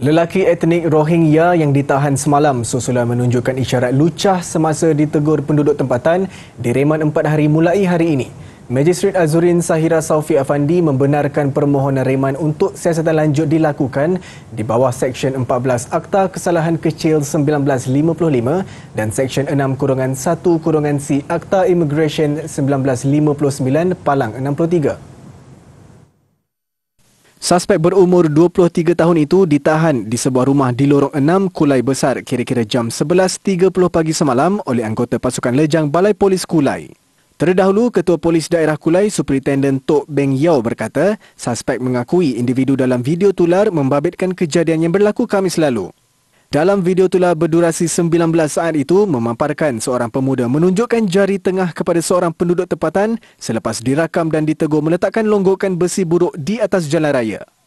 Lelaki etnik Rohingya yang ditahan semalam susulan menunjukkan isyarat lucah semasa ditegur penduduk tempatan direman 4 hari mulai hari ini. Magistrate Azurin Sahira Soufi Afandi membenarkan permohonan reman untuk siasatan lanjut dilakukan di bawah Seksyen 14 Akta Kesalahan Kecil 1955 dan Seksyen 6-1-C Akta Immigration 1959 Palang 63. Suspek berumur 23 tahun itu ditahan di sebuah rumah di Lorong 6 Kulai Besar kira-kira jam 11.30 pagi semalam oleh anggota pasukan lejang Balai Polis Kulai. Terdahulu, Ketua Polis Daerah Kulai Superintenden Tok Beng Yau berkata, suspek mengakui individu dalam video tular membabitkan kejadian yang berlaku Khamis lalu. Dalam video tular berdurasi 19 saat itu memaparkan seorang pemuda menunjukkan jari tengah kepada seorang penduduk tempatan selepas dirakam dan ditegur meletakkan longgokan besi buruk di atas jalan raya.